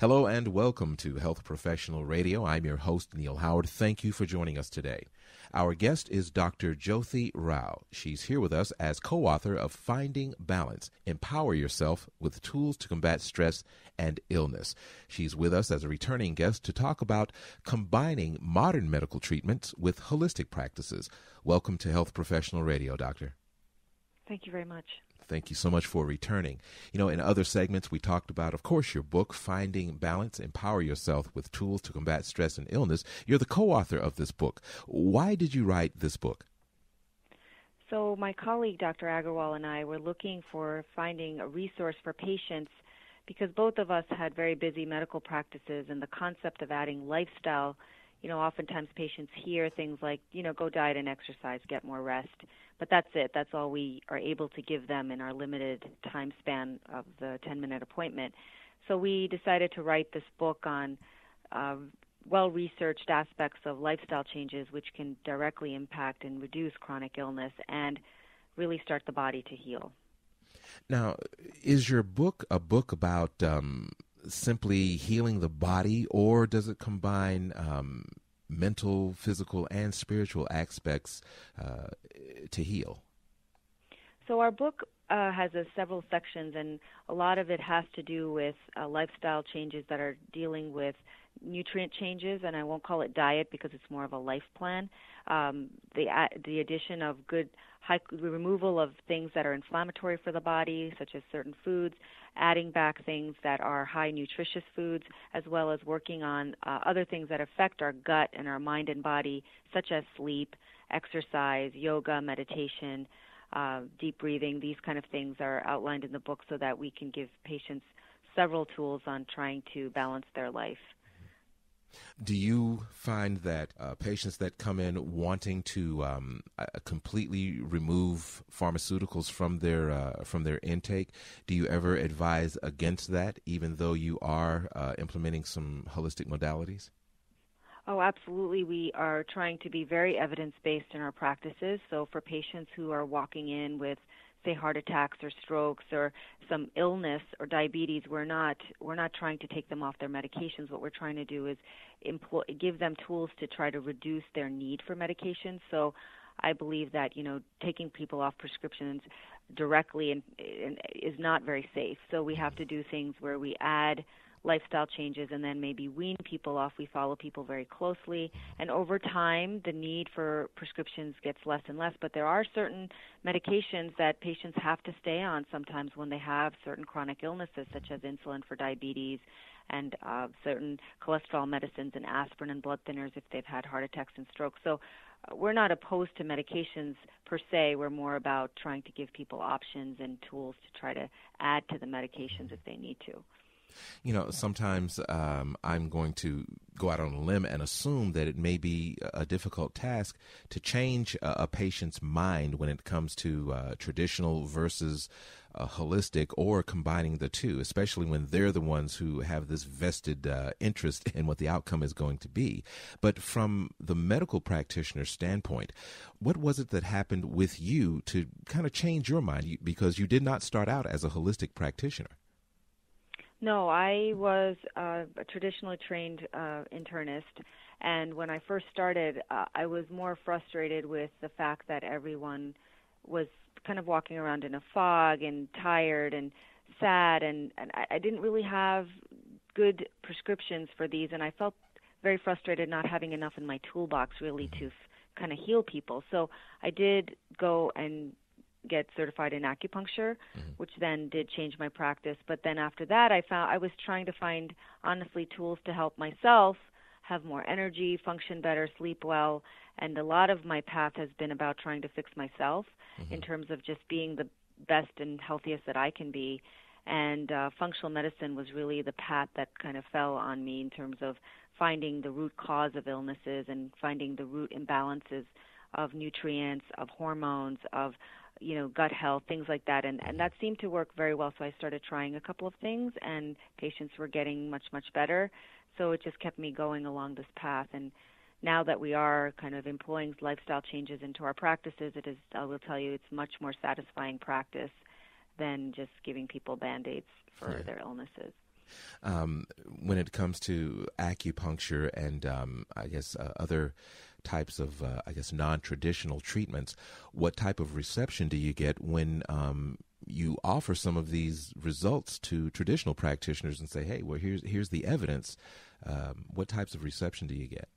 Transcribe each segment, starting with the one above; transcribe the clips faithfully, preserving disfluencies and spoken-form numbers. Hello and welcome to Health Professional Radio. I'm your host, Neil Howard. Thank you for joining us today. Our guest is Doctor Jyothi Rao. She's here with us as co-author of Finding Balance: Empower Yourself with Tools to Combat Stress and Illness. She's with us as a returning guest to talk about combining modern medical treatments with holistic practices. Welcome to Health Professional Radio, Doctor. Thank you very much. Thank you so much for returning. You know, in other segments, we talked about, of course, your book, Finding Balance, Empower Yourself with Tools to Combat Stress and Illness. You're the co-author of this book. Why did you write this book? So my colleague, Doctor Agarwal, and I were looking for finding a resource for patients because both of us had very busy medical practices, and the concept of adding lifestyle, you know, oftentimes patients hear things like, you know, go diet and exercise, get more rest. But that's it. That's all we are able to give them in our limited time span of the ten-minute appointment. So we decided to write this book on uh, well-researched aspects of lifestyle changes which can directly impact and reduce chronic illness and really start the body to heal. Now, is your book a book about um simply healing the body, or does it combine um, mental, physical, and spiritual aspects uh, to heal? So our book uh, has a, several sections, and a lot of it has to do with uh, lifestyle changes that are dealing with nutrient changes, and I won't call it diet because it's more of a life plan. Um, the uh, the addition of good, high, removal of things that are inflammatory for the body, such as certain foods, adding back things that are high nutritious foods, as well as working on uh, other things that affect our gut and our mind and body, such as sleep, exercise, yoga, meditation, uh, deep breathing. These kind of things are outlined in the book so that we can give patients several tools on trying to balance their life. Do you find that uh, patients that come in wanting to um, uh, completely remove pharmaceuticals from their uh, from their intake, do you ever advise against that, even though you are uh, implementing some holistic modalities? Oh, absolutely. We are trying to be very evidence-based in our practices. So for patients who are walking in with, say, heart attacks or strokes or some illness or diabetes, we're not we're not trying to take them off their medications. What we're trying to do is employ, give them tools to try to reduce their need for medication. So I believe that, you know, taking people off prescriptions directly and, and is not very safe. So we have to do things where we add lifestyle changes and then maybe wean people off. We follow people very closely, and over time the need for prescriptions gets less and less, but there are certain medications that patients have to stay on sometimes when they have certain chronic illnesses, such as insulin for diabetes and uh, certain cholesterol medicines and aspirin and blood thinners if they've had heart attacks and strokes. So uh, we're not opposed to medications per se. We're more about trying to give people options and tools to try to add to the medications if they need to. You know, sometimes um, I'm going to go out on a limb and assume that it may be a difficult task to change a, a patient's mind when it comes to uh, traditional versus uh, holistic, or combining the two, especially when they're the ones who have this vested uh, interest in what the outcome is going to be. But from the medical practitioner's standpoint, what was it that happened with you to kind of change your mind? Because you did not start out as a holistic practitioner. No, I was uh, a traditionally trained uh, internist, and when I first started, uh, I was more frustrated with the fact that everyone was kind of walking around in a fog and tired and sad, and, and I, I didn't really have good prescriptions for these, and I felt very frustrated not having enough in my toolbox really to f- kind of heal people. So I did go and get certified in acupuncture, mm-hmm. which then did change my practice. But then after that, I found I was trying to find, honestly, tools to help myself have more energy, function better, sleep well. And a lot of my path has been about trying to fix myself mm-hmm. in terms of just being the best and healthiest that I can be. And uh, functional medicine was really the path that kind of fell on me in terms of finding the root cause of illnesses and finding the root imbalances of nutrients, of hormones, of you know, gut health, things like that. And, and that seemed to work very well. So I started trying a couple of things, and patients were getting much, much better. So it just kept me going along this path. And now that we are kind of employing lifestyle changes into our practices, it is, I will tell you, it's much more satisfying practice than just giving people Band-Aids for yeah. their illnesses. um, when it comes to acupuncture and um, I guess uh, other types of, uh, I guess, non-traditional treatments, what type of reception do you get when um, you offer some of these results to traditional practitioners and say, hey, well, here's, here's the evidence. Um, what types of reception do you get?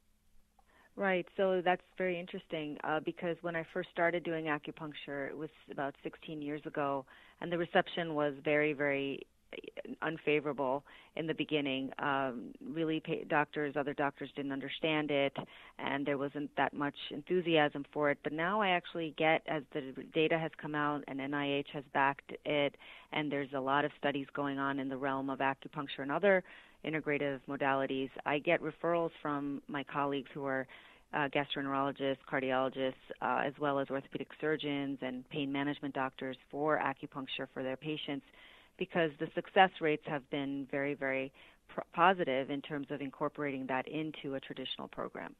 Right. So that's very interesting uh, because when I first started doing acupuncture, it was about sixteen years ago, and the reception was very, very unfavorable in the beginning. Um, really, pa- doctors, other doctors didn't understand it, and there wasn't that much enthusiasm for it. But now I actually get, as the data has come out and N I H has backed it, and there's a lot of studies going on in the realm of acupuncture and other integrative modalities, I get referrals from my colleagues who are uh, gastroenterologists, cardiologists, uh, as well as orthopedic surgeons and pain management doctors for acupuncture for their patients, because the success rates have been very, very pr- positive in terms of incorporating that into a traditional program.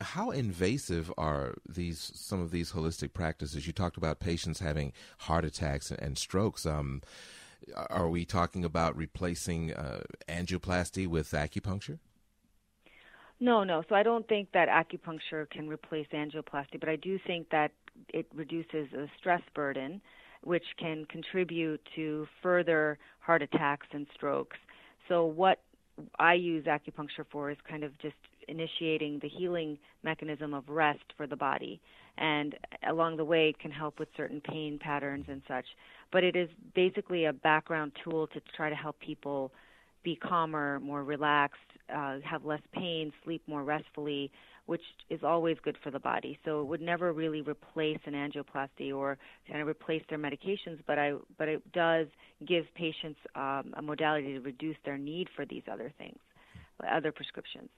How invasive are these some of these holistic practices? You talked about patients having heart attacks and strokes. Um, are we talking about replacing uh, angioplasty with acupuncture? No, no. So I don't think that acupuncture can replace angioplasty, but I do think that it reduces the stress burden, which can contribute to further heart attacks and strokes. So what I use acupuncture for is kind of just initiating the healing mechanism of rest for the body. And along the way, it can help with certain pain patterns and such. But it is basically a background tool to try to help people be calmer, more relaxed, uh, have less pain, sleep more restfully, which is always good for the body. So it would never really replace an angioplasty or kind of replace their medications, but I but it does give patients um, a modality to reduce their need for these other things, other prescriptions.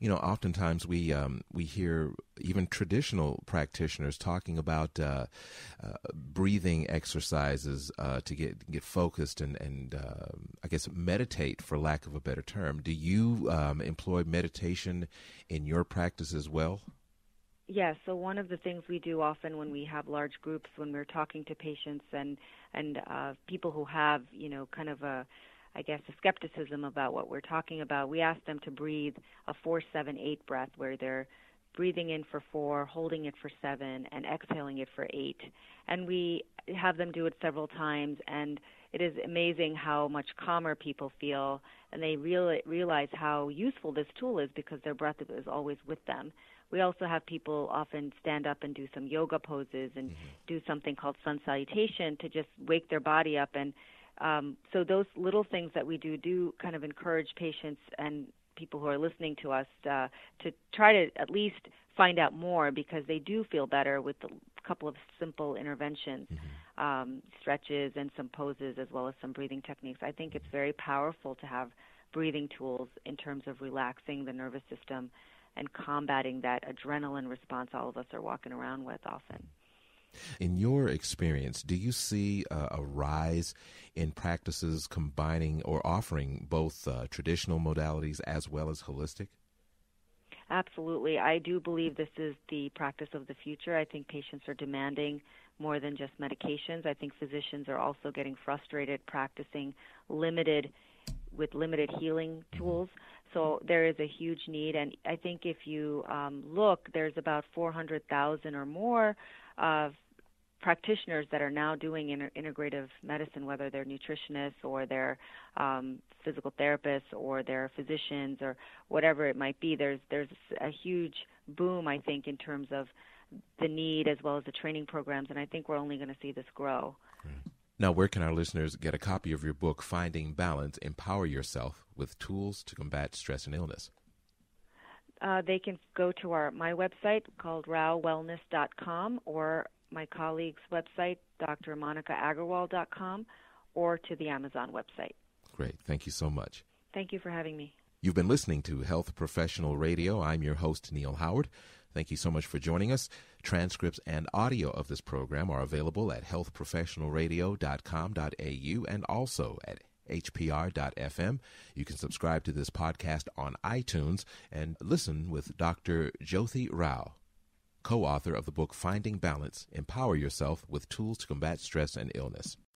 You know, oftentimes we um, we hear even traditional practitioners talking about uh, uh, breathing exercises uh, to get get focused and, and uh, I guess, meditate, for lack of a better term. Do you um, employ meditation in your practice as well? Yes. Yeah, so one of the things we do often when we have large groups, when we're talking to patients and, and uh, people who have, you know, kind of a I guess, the skepticism about what we're talking about, we ask them to breathe a four, seven, eight breath where they're breathing in for four, holding it for seven, and exhaling it for eight. And we have them do it several times, and it is amazing how much calmer people feel, and they real, realize how useful this tool is because their breath is always with them. We also have people often stand up and do some yoga poses and mm-hmm. do something called sun salutation to just wake their body up. And Um, so those little things that we do do kind of encourage patients and people who are listening to us uh, to try to at least find out more, because they do feel better with a couple of simple interventions, mm-hmm. um, stretches and some poses, as well as some breathing techniques. I think it's very powerful to have breathing tools in terms of relaxing the nervous system and combating that adrenaline response all of us are walking around with often. In your experience, do you see uh, a rise in practices combining or offering both uh, traditional modalities as well as holistic? Absolutely. I do believe this is the practice of the future. I think patients are demanding more than just medications. I think physicians are also getting frustrated practicing limited with limited healing tools. So there is a huge need. And I think if you um, look, there's about four hundred thousand or more of practitioners that are now doing inter- integrative medicine, whether they're nutritionists or they're um, physical therapists or they're physicians or whatever it might be. There's there's a huge boom, I think, in terms of the need as well as the training programs, and I think we're only going to see this grow. Right. Now, where can our listeners get a copy of your book, Finding Balance: Empower Yourself with Tools to Combat Stress and Illness? Uh, they can go to our my website called Rao Wellness dot com, or my colleague's website, Doctor Monica Agarwal dot com, or to the Amazon website. Great. Thank you so much. Thank you for having me. You've been listening to Health Professional Radio. I'm your host, Neil Howard. Thank you so much for joining us. Transcripts and audio of this program are available at health professional radio dot com dot a u and also at H P R dot F M. You can subscribe to this podcast on iTunes and listen with Doctor Jyothi Rao, co-author of the book Finding Balance: Empower Yourself with Tools to Combat Stress and Illness.